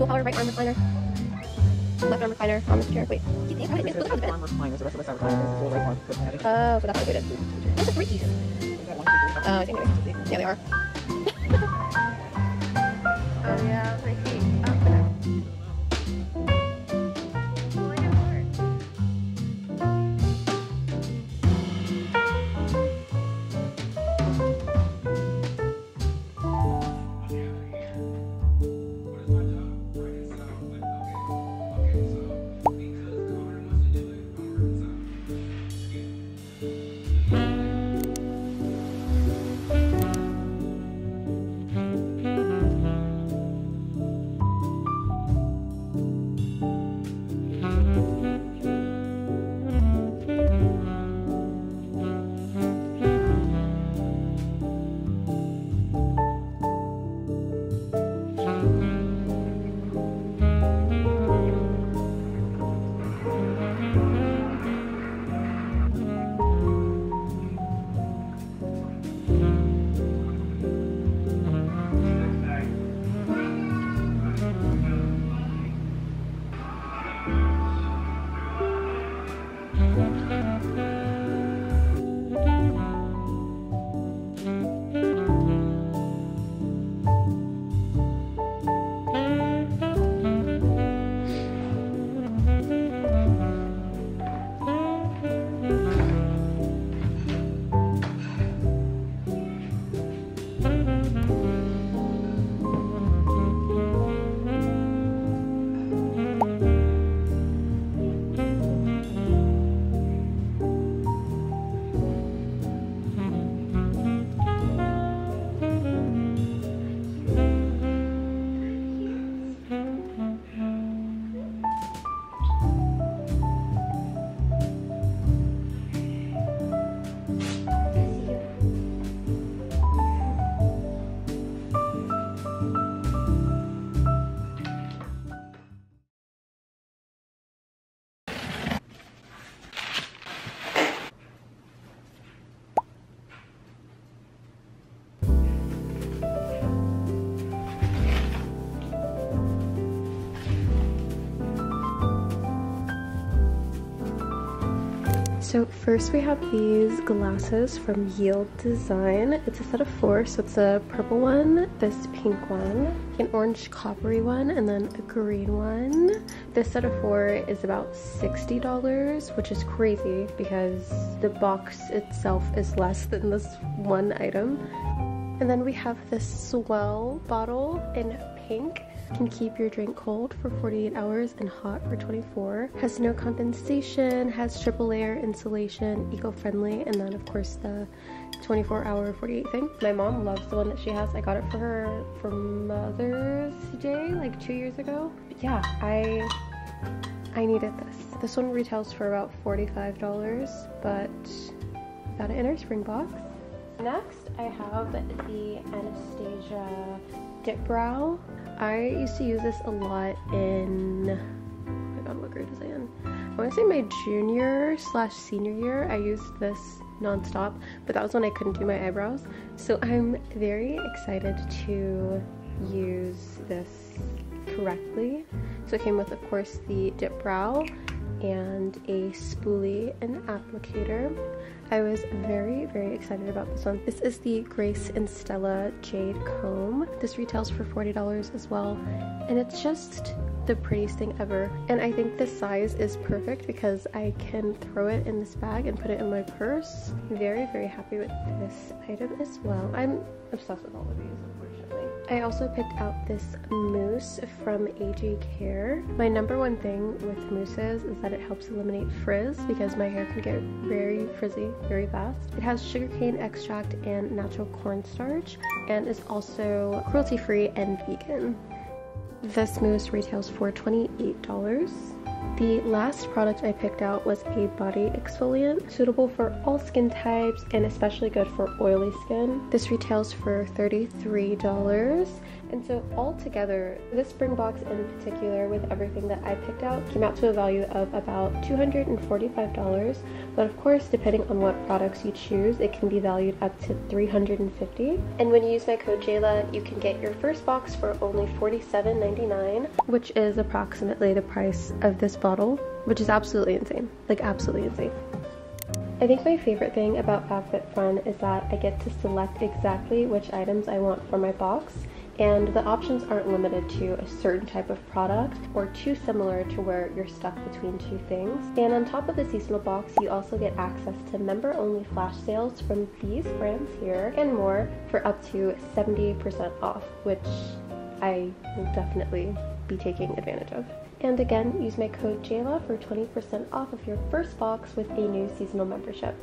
Dual power right arm recliner. Left arm recliner on this chair. Wait. Left arm recliner. So that's the left arm recliner. Oh, so that's what it is. Those are 3 pieces. I think they're 2 pieces. Yeah, they are. Oh yeah, I think. So first we have these glasses from Yield Design. It's a set of 4, so it's a purple one, this pink one, an orange coppery one, and then a green one. This set of 4 is about $60, which is crazy because the box itself is less than this one item. And then we have this Swell bottle in pink. Can keep your drink cold for 48 hours and hot for 24. Has no condensation, has triple layer insulation, eco-friendly, and then of course the 24-hour 48 thing. My mom loves the one that she has. I got it for her for Mother's Day like 2 years ago. But yeah, I needed this. This one retails for about $45, but got it in her spring box. Next, I have the Anastasia Dip Brow. I used to use this a lot in, oh my god, what grade was I in? I want to say my junior/senior year. I used this non-stop, but that was when I couldn't do my eyebrows. So I'm very excited to use this correctly. So it came with, of course, the dip brow and a spoolie and applicator. I was very, very excited about this one. This is the Grace and Stella Jade Comb. This retails for $40 as well, and it's just the prettiest thing ever. And I think this size is perfect because I can throw it in this bag and put it in my purse. Very, very happy with this item as well. I'm obsessed with all of these. I also picked out this mousse from AG Care. My #1 thing with mousses is that it helps eliminate frizz because my hair can get very frizzy very fast. It has sugarcane extract and natural cornstarch and is also cruelty-free and vegan. This mousse retails for $28. The last product I picked out was a body exfoliant, suitable for all skin types and especially good for oily skin. This retails for $33, And so all together, this spring box in particular, with everything that I picked out, came out to a value of about $245, but of course, depending on what products you choose, it can be valued up to $350. And when you use my code Jayla, you can get your first box for only $47.99, which is approximately the price of this bottle, which is absolutely insane, like absolutely insane. I think my favorite thing about FabFitFun is that I get to select exactly which items I want for my box, and the options aren't limited to a certain type of product or too similar to where you're stuck between two things. And on top of the seasonal box, you also get access to member-only flash sales from these brands here and more for up to 70% off, which I will definitely be taking advantage of. And again, use my code Jayla for 20% off of your first box with a new seasonal membership.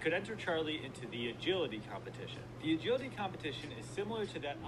could enter Charlie into the agility competition. The agility competition is similar to that